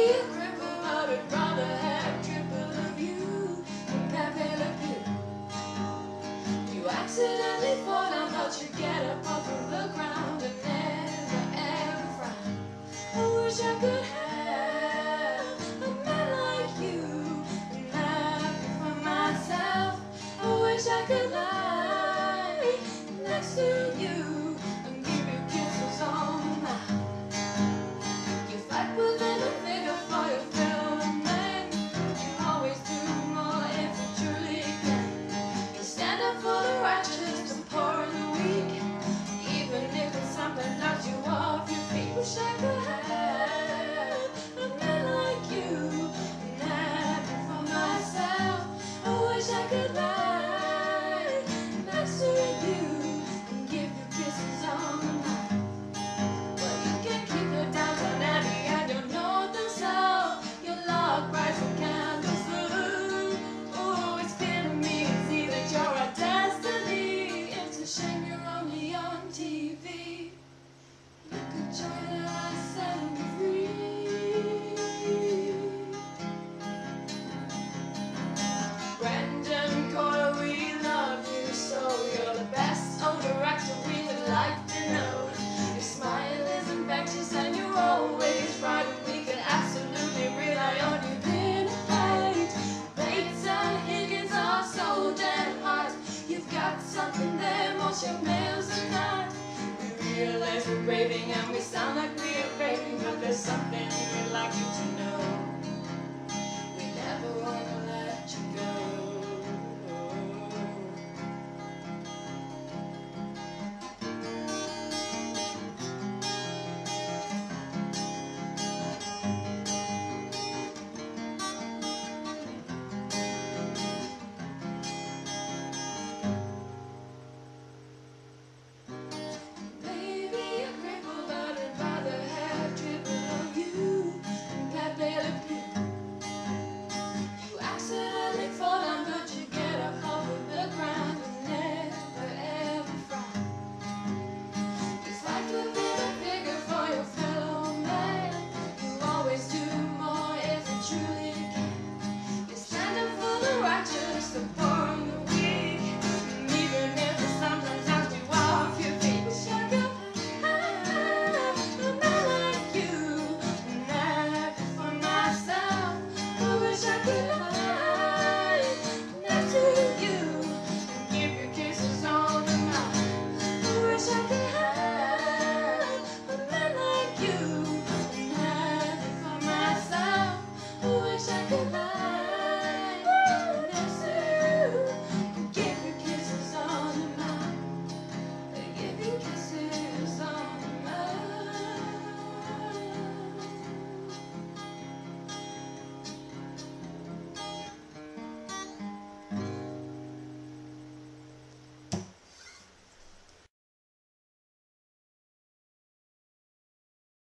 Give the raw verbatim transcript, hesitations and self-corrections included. be a cripple, I would rather have triple of you than Pepé Le Pew. You accidentally fall down, thought you'd get up off of the ground and never ever frown. I wish I could have a man like you and happy for myself. I wish I could lie next to you. I wish I could have a man like you and happy for myself. I wish I could lie next to you and give you kisses on the mouth. Well, you can keep your downtown abbey and your northern south, your log right from candles blue. Oh, it's clear to me, it's either you're a destiny. It's a shame you're only on T V. You could join us and be free. Brendan Coyle, we love you so. You're the best old director we would like to know. Your smile is infectious and you're always right. We can absolutely rely on you. Been a fight. Bates and Higgins are so damn hot. You've got something there most your males are not. We realize we're raving and we sound like we're raving, but there's something we'd like you to know. We never want to let you go. Goodbye.